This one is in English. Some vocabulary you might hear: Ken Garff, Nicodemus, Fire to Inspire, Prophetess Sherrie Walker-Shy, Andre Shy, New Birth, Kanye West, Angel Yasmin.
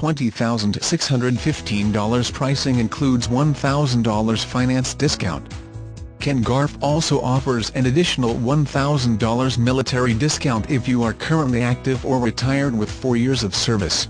$20,615. Pricing includes $1,000 finance discount. Ken Garff also offers an additional $1,000 military discount if you are currently active or retired with 4 years of service.